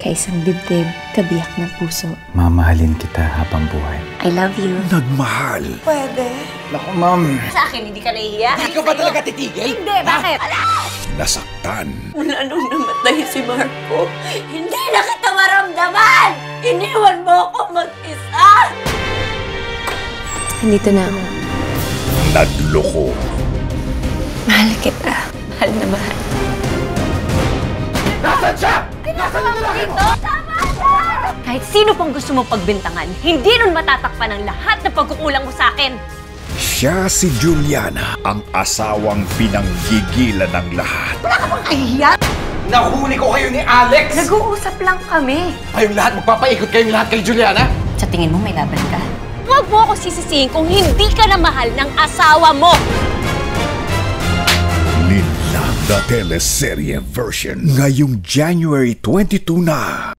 Kaisang dibdib, kabiyak ng puso. Mamahalin kita habang buhay. I love you. Nagmahal. Pwede. Naku, ma'am. Sa akin, hindi ka naiiyak. Hindi ka ba talaga titigil? Hindi, bakit? Nasaktan. Mula nung namatay si Marco, hindi na kita maramdaman! Iniwan mo ako mag-isa! Nandito na ako. Nagloko. Mahal kita. Mahal na mahal. Nasaan siya? Kahit sino pang gusto mo pagbintangan, hindi nun matatakpan ang lahat na pagkukulang mo sa akin. Siya si Juliana, ang asawang pinanggigilan ng lahat. Wala ka bang kahihiyan? Nahuli ko kayo ni Alex! Nag-uusap lang kami. Kayong lahat, magpapaikot kayong lahat kay Juliana? Sa tingin mo may laban ka? Huwag mo ako sisisihin kung hindi ka na mahal ng asawa mo! The teleserye version ngayong January 22 na.